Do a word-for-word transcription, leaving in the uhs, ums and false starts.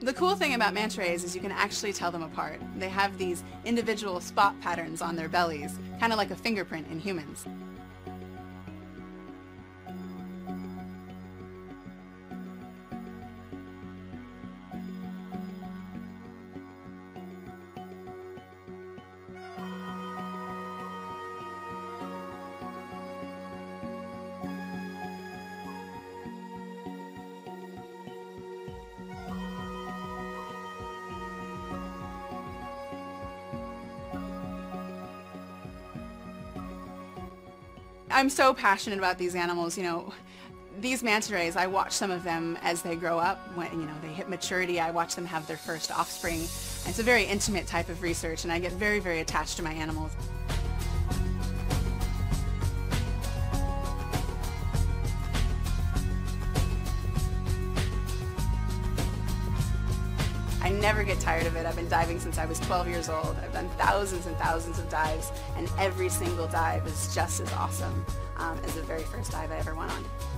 The cool thing about manta rays is you can actually tell them apart. They have these individual spot patterns on their bellies, kind of like a fingerprint in humans. I'm so passionate about these animals. You know, these manta rays, I watch some of them as they grow up. When, you know, they hit maturity, I watch them have their first offspring. It's a very intimate type of research, and I get very, very attached to my animals. I never get tired of it. I've been diving since I was twelve years old. I've done thousands and thousands of dives, and every single dive is just as awesome um, as the very first dive I ever went on.